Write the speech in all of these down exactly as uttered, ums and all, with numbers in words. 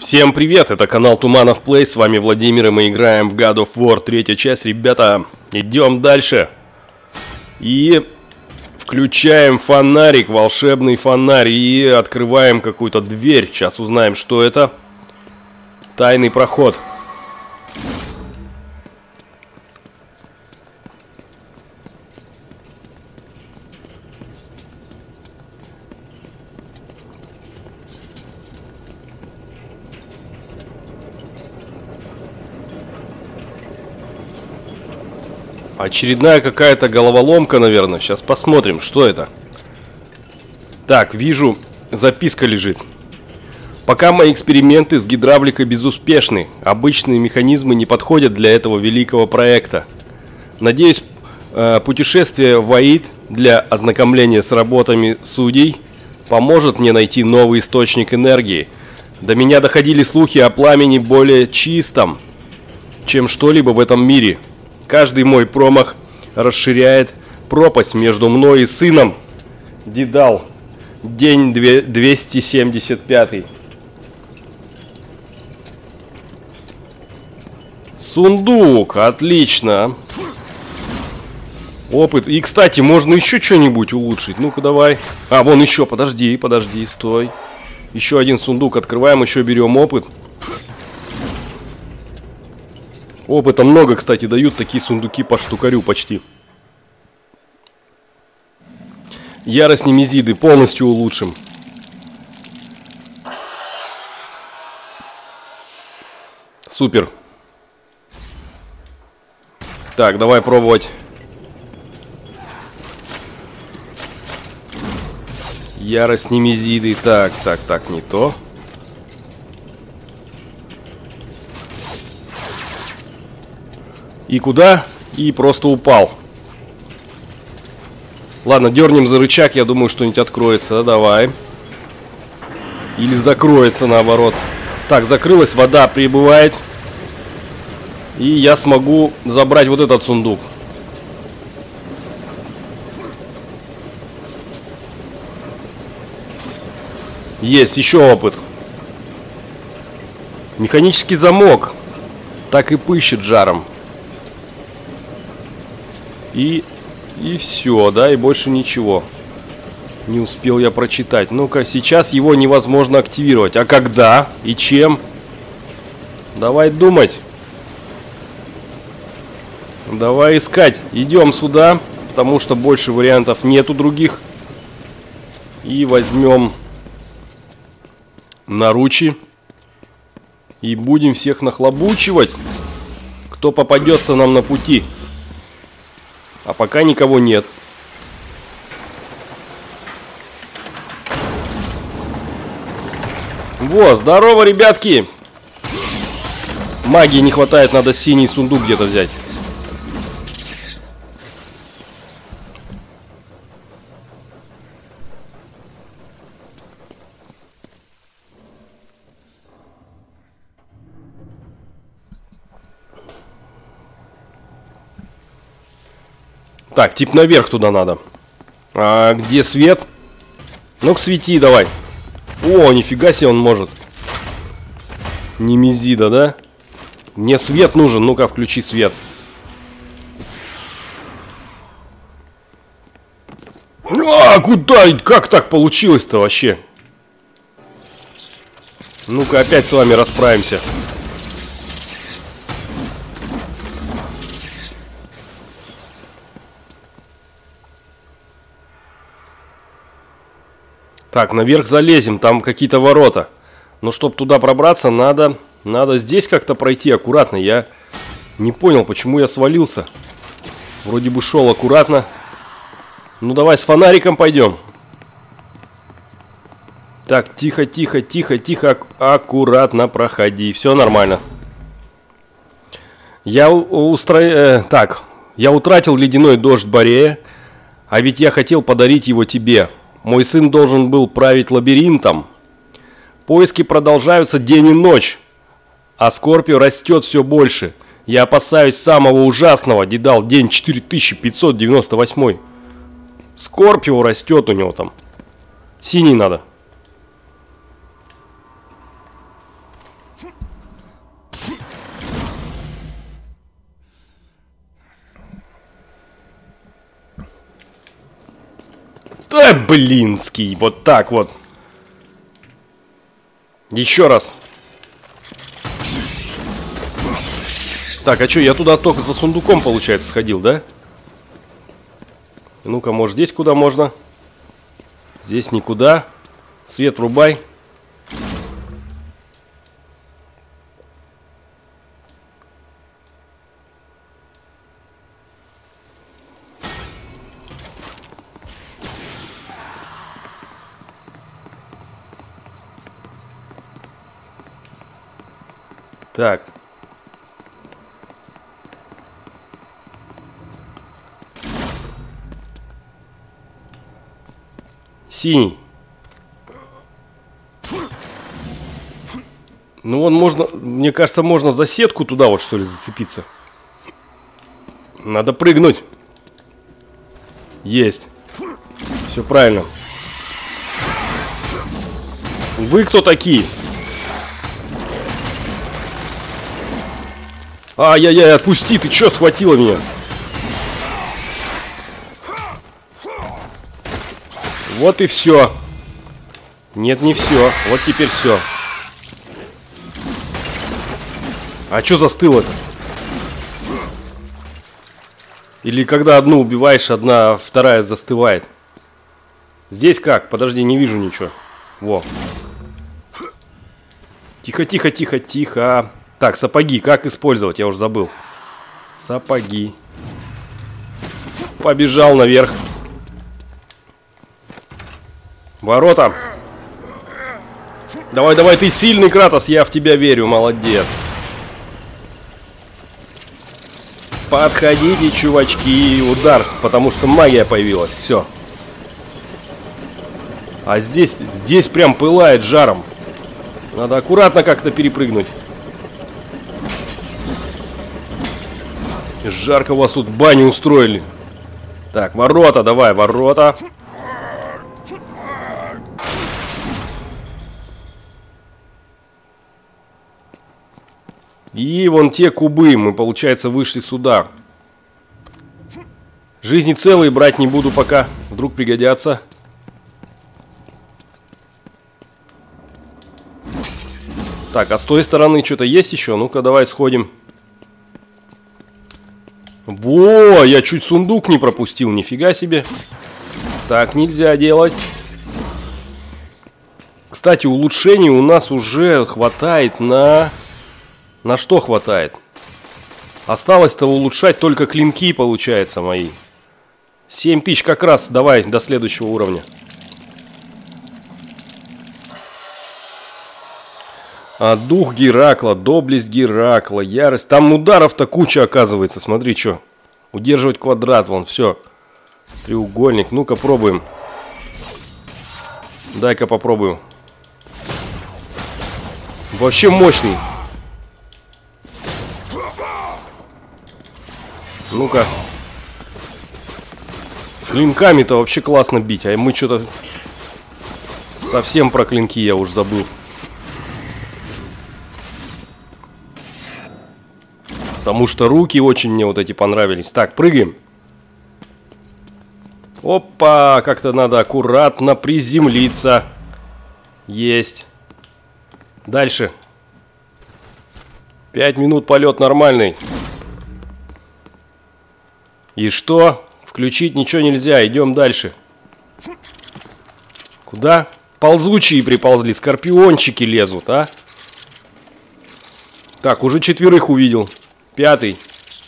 Всем привет, это канал Туманов Play, с вами Владимир, и мы играем в God of War третью часть. Ребята, идем дальше. И включаем фонарик, волшебный фонарь, и открываем какую-то дверь. Сейчас узнаем, что это. Тайный проход. Очередная какая-то головоломка, наверное. Сейчас посмотрим, что это. Так, вижу, записка лежит. Пока мои эксперименты с гидравликой безуспешны. Обычные механизмы не подходят для этого великого проекта. Надеюсь, путешествие в Аид для ознакомления с работами судей поможет мне найти новый источник энергии. До меня доходили слухи о пламени более чистом, чем что-либо в этом мире. Каждый мой промах расширяет пропасть между мной и сыном. Дедал. День двести семьдесят пять. Сундук. Отлично. Опыт. И, кстати, можно еще что-нибудь улучшить. Ну-ка, давай. А, вон еще. Подожди, подожди, стой. Еще один сундук открываем, еще берем опыт. Опыта много, кстати, дают такие сундуки по штукарю почти. Ярость Немезиды полностью улучшим. Супер. Так, давай пробовать. Ярость Немезиды. Так, так, так, не то. И куда? И просто упал. Ладно, дернем за рычаг, я думаю, что-нибудь откроется. Давай. Или закроется, наоборот. Так, закрылась, вода прибывает. И я смогу забрать вот этот сундук. Есть, еще опыт. Механический замок. Так и пыщет жаром. И, и все, да, и больше ничего. Не успел я прочитать. Ну-ка, сейчас его невозможно активировать. А когда и чем? Давай думать. Давай искать. Идем сюда, потому что больше вариантов нету других. И возьмем наручи. И будем всех нахлобучивать, кто попадется нам на пути. А пока никого нет. Во, здорово, ребятки! Магии не хватает, надо синий сундук где-то взять. Так, типа наверх туда надо. А где свет? Ну-ка, свети давай. О, нифига себе он может. Немезида, да? Мне свет нужен. Ну-ка, включи свет. А, куда? Как так получилось-то вообще? Ну-ка, опять с вами расправимся. Так, наверх залезем, там какие-то ворота. Но чтобы туда пробраться, надо, надо здесь как-то пройти аккуратно. Я не понял, почему я свалился. Вроде бы шел аккуратно. Ну давай с фонариком пойдем. Так, тихо, тихо, тихо, тихо, аккуратно проходи. Все нормально. Я устро... э, так, я утратил ледяной дождь Борея, а ведь я хотел подарить его тебе. Мой сын должен был править лабиринтом. Поиски продолжаются день и ночь, а Скорпио растет все больше. Я опасаюсь самого ужасного. Дедал, день четыре тысячи пятьсот девяносто восемь. Скорпио растет у него там. Синий надо. Блинский. Вот так вот. Еще раз. Так, а что, я туда только за сундуком, получается, сходил, да? Ну-ка, может, здесь куда можно? Здесь никуда. Свет врубай. Так. Синий. Ну вон можно, мне кажется, можно за сетку туда вот что ли зацепиться. Надо прыгнуть. Есть. Все правильно. Вы кто такие? Ай-яй-яй, отпусти, ты чё схватила меня? Вот и все. Нет, не все. Вот теперь все. А чё застыло-то? Или когда одну убиваешь, одна, вторая застывает. Здесь как? Подожди, не вижу ничего. Во. Тихо-тихо-тихо-тихо. Так, сапоги. Как использовать? Я уже забыл. Сапоги. Побежал наверх. Ворота. Давай, давай, ты сильный, Кратос. Я в тебя верю. Молодец. Подходите, чувачки. Удар. Потому что магия появилась. Все. А здесь, здесь прям пылает жаром. Надо аккуратно как-то перепрыгнуть. Жарко у вас тут баню устроили. Так, ворота, давай, ворота. И вон те кубы, мы, получается, вышли сюда. Жизни целые брать не буду пока, вдруг пригодятся. Так, а с той стороны что-то есть еще? Ну-ка, давай сходим. Во, я чуть сундук не пропустил, нифига себе. Так нельзя делать. Кстати, улучшений у нас уже хватает на... На что хватает? Осталось-то улучшать только клинки, получается, мои. семь тысяч как раз, давай, до следующего уровня. А, дух Геракла, доблесть Геракла, ярость. Там ударов-то куча оказывается, смотри, что. Удерживать квадрат, вон, все. Треугольник, ну-ка пробуем. Дай-ка попробую. Вообще мощный. Ну-ка. Клинками-то вообще классно бить, а мы что-то... Совсем про клинки я уж забыл. Потому что руки очень мне вот эти понравились. Так, прыгаем. Опа, как-то надо аккуратно приземлиться. Есть. Дальше. Пять минут полет нормальный. И что? Включить ничего нельзя. Идем дальше. Куда? Ползучие приползли. Скорпиончики лезут, а? Так, уже четверых увидел. Пятый.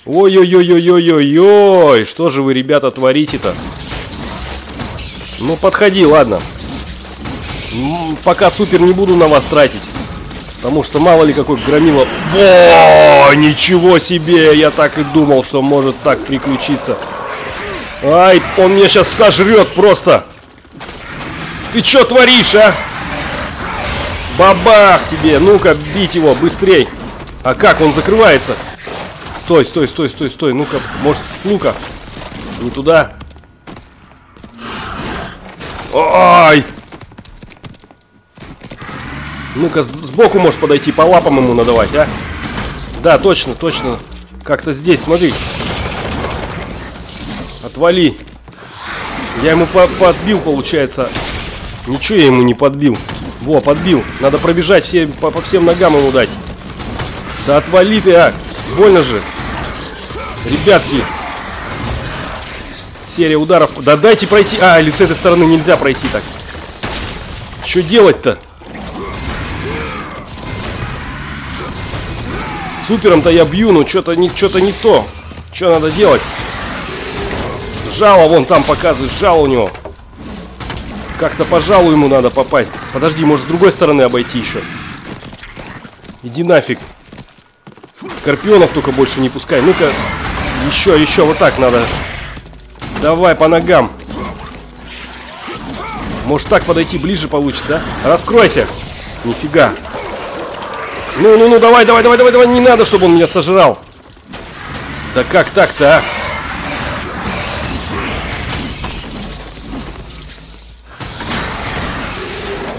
Ой-ой-ой-ой-ой-ой-ой. Что же вы, ребята, творите-то? Ну, подходи, ладно. Пока супер не буду на вас тратить. Потому что мало ли какой громила... О, ничего себе! Я так и думал, что может так приключиться. Ай, он меня сейчас сожрет просто. Ты что творишь, а? Бабах тебе. Ну-ка, бить его быстрей. А как он закрывается? Стой, стой, стой, стой, стой. Ну-ка, может, с лука? Не туда. Ой! Ну-ка, сбоку можешь подойти, по лапам ему надавать, а? Да, точно, точно. Как-то здесь, смотри. Отвали. Я ему по подбил, получается. Ничего я ему не подбил. Во, подбил. Надо пробежать все, по, по всем ногам ему дать. Да отвали ты, а! Больно же. Ребятки. Серия ударов. Да дайте пройти. А, или с этой стороны нельзя пройти так. Что делать-то? Супером-то я бью, но что-то не, что-то не то. Что надо делать? Жало вон там показывает, жало у него. Как-то по жалу ему надо попасть. Подожди, может с другой стороны обойти еще. Иди нафиг. Скорпионов только больше не пускай. Ну-ка, еще, еще, вот так надо. Давай, по ногам. Может так подойти ближе получится, а? Раскройся. Нифига. Ну, ну, ну, давай, давай, давай, давай, давай. Не надо, чтобы он меня сожрал. Да как так-то, а?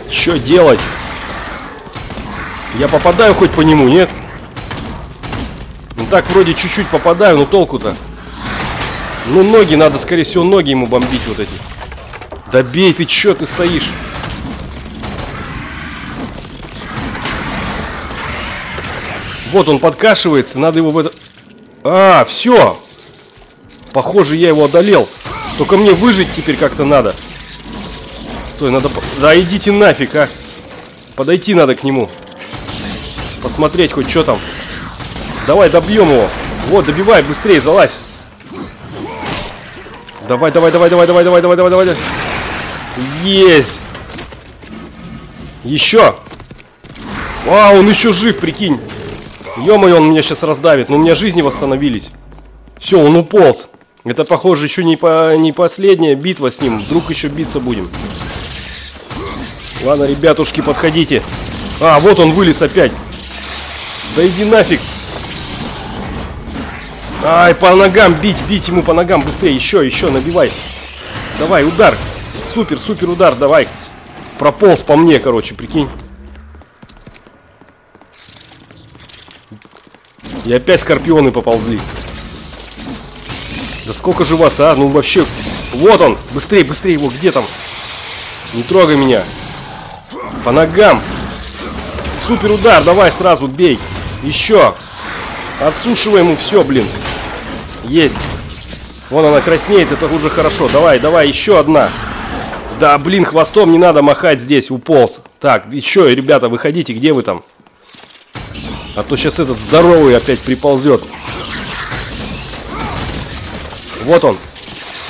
Что делать? Я попадаю хоть по нему, нет? Ну так вроде чуть-чуть попадаю, но толку-то. Ну ноги надо, скорее всего, ноги ему бомбить вот эти. Да бей ты, чё ты стоишь? Вот он подкашивается, надо его в это... А, все. Похоже, я его одолел. Только мне выжить теперь как-то надо. Стой, надо... Да идите нафиг, а. Подойти надо к нему. Посмотреть хоть что там. Давай, добьем его. Вот, добивай, быстрее, залазь. Давай, давай, давай, давай, давай, давай, давай, давай, давай. Есть. Еще. А, он еще жив, прикинь. Ё-моё, он меня сейчас раздавит. Но у меня жизни восстановились. Все, он уполз. Это, похоже, еще не, по... не последняя битва с ним. Вдруг еще биться будем. Ладно, ребятушки, подходите. А, вот он вылез опять. Да иди нафиг. Ай, по ногам бить, бить ему по ногам. Быстрее, еще, еще, набивай. Давай, удар. Супер, супер удар, давай. Прополз по мне, короче, прикинь. И опять скорпионы поползли. Да сколько же вас, а? Ну вообще... Вот он! Быстрее, быстрее его! Где там? Не трогай меня! По ногам! Супер удар! Давай сразу бей! Еще! Отсушивай ему все, блин! Есть! Вон она краснеет, это уже хорошо. Давай, давай, еще одна! Да, блин, хвостом не надо махать здесь, уполз. Так, еще, ребята, выходите, где вы там? А то сейчас этот здоровый опять приползет. Вот он.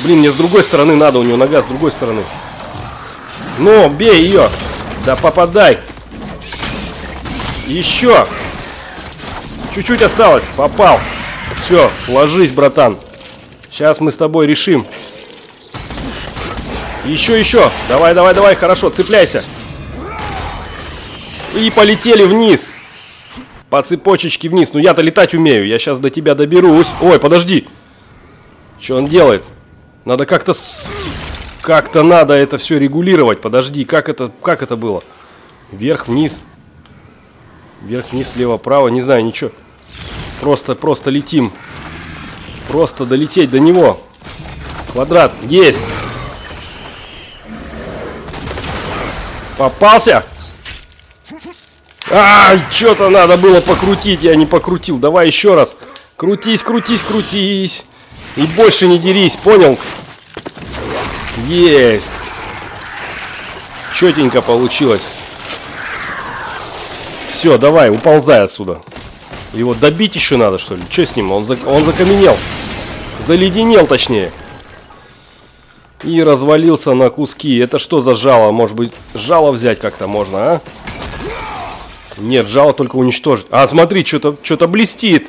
Блин, мне с другой стороны надо, у него нога с другой стороны. Ну, бей ее. Да попадай. Еще. Чуть-чуть осталось. Попал. Все, ложись, братан. Сейчас мы с тобой решим. Еще, еще. Давай, давай, давай. Хорошо, цепляйся. И полетели вниз. По цепочечке вниз. Ну, я-то летать умею. Я сейчас до тебя доберусь. Ой, подожди. Что он делает? Надо как-то... Как-то надо это все регулировать. Подожди, как это, как это было? Вверх-вниз. Вверх-вниз, лево-право. Не знаю, ничего. Просто, просто летим. Просто долететь до него. Квадрат. Есть. Попался. А, что-то надо было покрутить. Я не покрутил. Давай еще раз. Крутись, крутись, крутись. И больше не дерись, понял? Есть. Четенько получилось. Все, давай, уползай отсюда. Его добить еще надо, что ли? Что с ним? Он, за... Он закаменел. Заледенел, точнее. И развалился на куски. Это что за жало? Может быть, жало взять как-то можно, а? Нет, жало только уничтожить. А, смотри, что-то что-то блестит.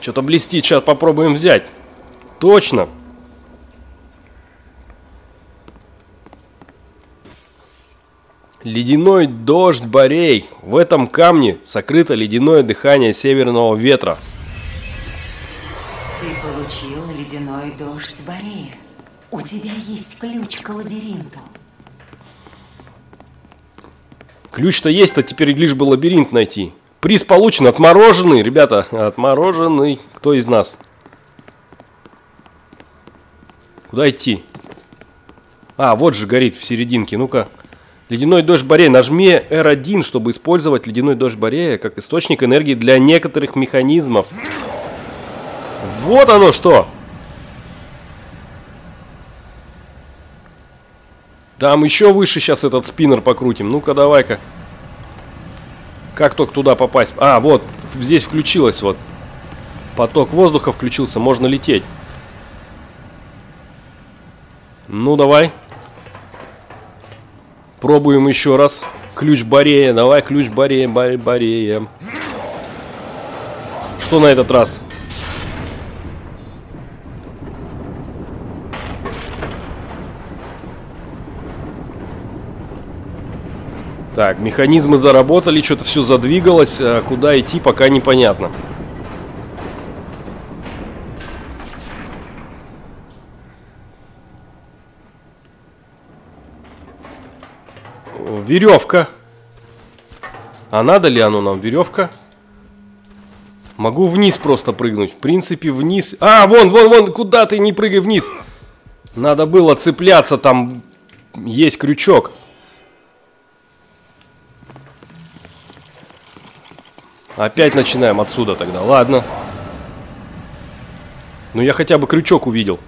Что-то блестит. Сейчас попробуем взять. Точно. Ледяной дождь Борей. В этом камне сокрыто ледяное дыхание северного ветра. Ты получил ледяной дождь Борея. У тебя есть ключ к лабиринту. Ключ-то есть-то, теперь лишь бы лабиринт найти. Приз получен, отмороженный, ребята. Отмороженный. Кто из нас? Куда идти? А, вот же горит в серединке, ну-ка. Ледяной дождь Борея. Нажми эр один, чтобы использовать ледяной дождь Борея как источник энергии для некоторых механизмов. Вот оно что! Там еще выше сейчас этот спиннер покрутим. Ну-ка, давай-ка. Как только туда попасть? А, вот, здесь включилось вот. Поток воздуха включился, можно лететь. Ну, давай. Пробуем еще раз. Ключ Борея, давай, ключ Борея, Борея. Что на этот раз? Так, механизмы заработали, что-то все задвигалось, а куда идти, пока непонятно. Веревка. А надо ли оно нам, веревка? Могу вниз просто прыгнуть. В принципе, вниз. А, вон, вон, вон, куда ты, не прыгай вниз. Надо было цепляться, там есть крючок. Опять начинаем отсюда тогда, ладно. Ну я хотя бы крючок увидел.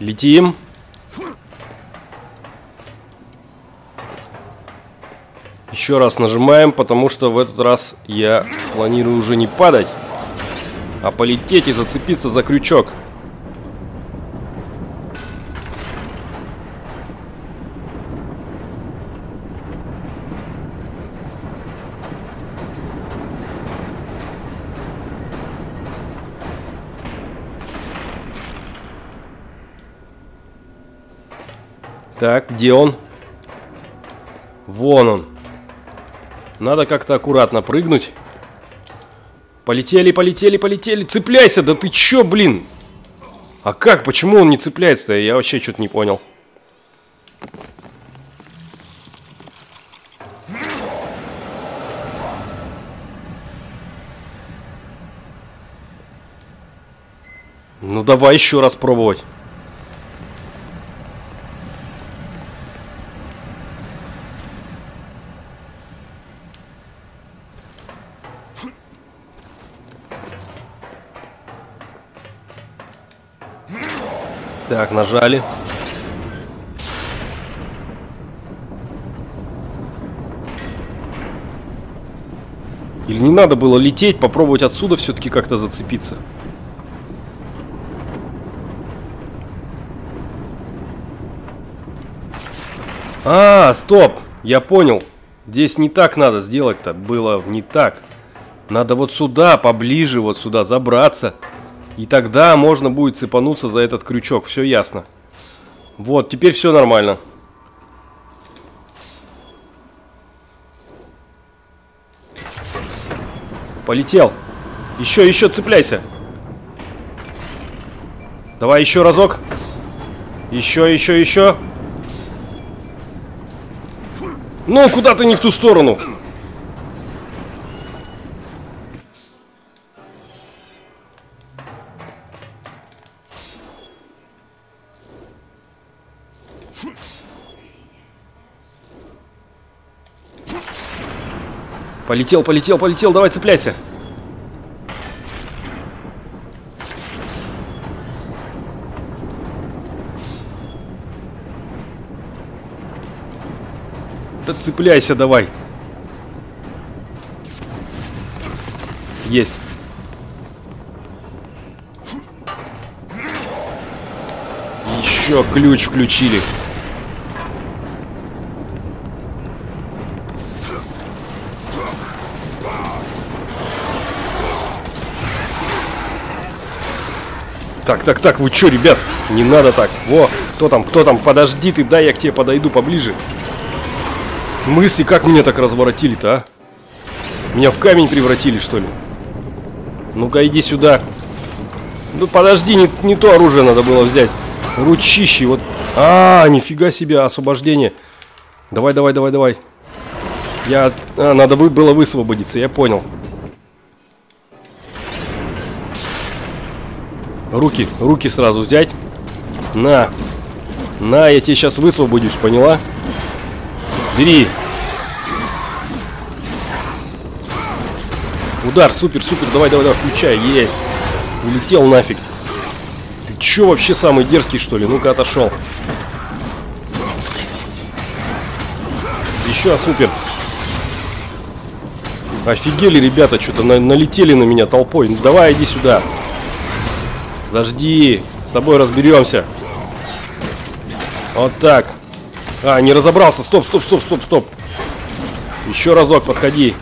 Летим. Еще раз нажимаем, потому что в этот раз я планирую уже не падать, а полететь и зацепиться за крючок. Так, где он? Вон он. Надо как-то аккуратно прыгнуть. Полетели, полетели, полетели. Цепляйся, да ты чё, блин? А как? Почему он не цепляется-то? Я вообще что-то не понял. Ну давай еще раз пробовать. Так, нажали. Или не надо было лететь, попробовать отсюда все-таки как-то зацепиться. А, стоп, я понял. Здесь не так надо сделать-то, было не так. Надо вот сюда, поближе вот сюда забраться. И тогда можно будет цепануться за этот крючок. Все ясно. Вот, теперь все нормально. Полетел. Еще, еще цепляйся. Давай еще разок. Еще, еще, еще. Ну, куда ты не в ту сторону? Полетел, полетел, полетел, давай цепляйся. Да цепляйся, давай. Есть. Еще ключ включили. Так, так, так, вы чё, ребят? Не надо так. Во, кто там, кто там? Подожди ты, дай я к тебе подойду поближе. В смысле, как меня так разворотили-то, а? Меня в камень превратили, что ли? Ну-ка, иди сюда. Ну, подожди, не, не то оружие надо было взять. Ручищи, вот. А, нифига себе, освобождение. Давай, давай, давай, давай. Я... А, надо было высвободиться, я понял. Руки, руки сразу взять. На. На, я тебе сейчас высвободюсь, поняла? Бери. Удар, супер, супер, давай, давай, давай, включай, есть. Улетел нафиг. Ты чё вообще самый дерзкий, что ли? Ну-ка, отошел. Еще, супер. Офигели, ребята, что-то на налетели на меня толпой. Ну, давай, иди сюда. Подожди, с тобой разберемся. Вот так. А, не разобрался. Стоп, стоп, стоп, стоп, стоп. Еще разок, подходи.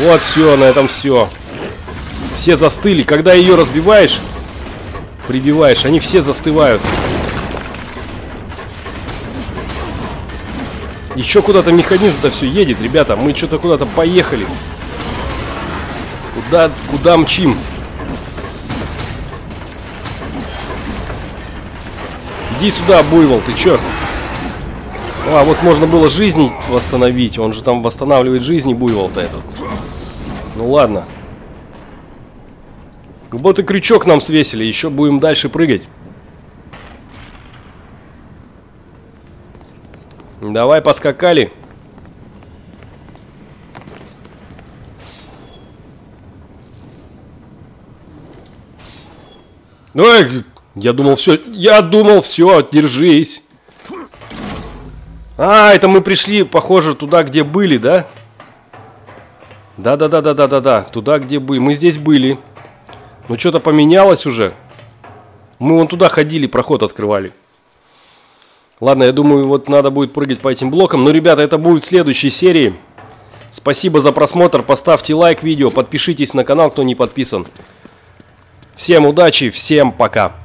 Вот все, на этом все. Все застыли. Когда ее разбиваешь, прибиваешь, они все застывают. Еще куда-то механизм-то все едет, ребята. Мы что-то куда-то поехали. Куда, куда мчим? Иди сюда, буйвол, ты чё? А, вот можно было жизни восстановить. Он же там восстанавливает жизни, буйвол-то этот. Ну ладно. Вот и крючок нам свесили. Еще будем дальше прыгать. Давай, поскакали. Ой, я думал, все, я думал, все, держись. А, это мы пришли, похоже, туда, где были, да? Да-да-да-да-да-да-да, туда, где были. Мы здесь были. Ну, что-то поменялось уже. Мы вон туда ходили, проход открывали. Ладно, я думаю, вот надо будет прыгать по этим блокам. Но, ребята, это будет в следующей серии. Спасибо за просмотр, поставьте лайк видео, подпишитесь на канал, кто не подписан. Всем удачи, всем пока.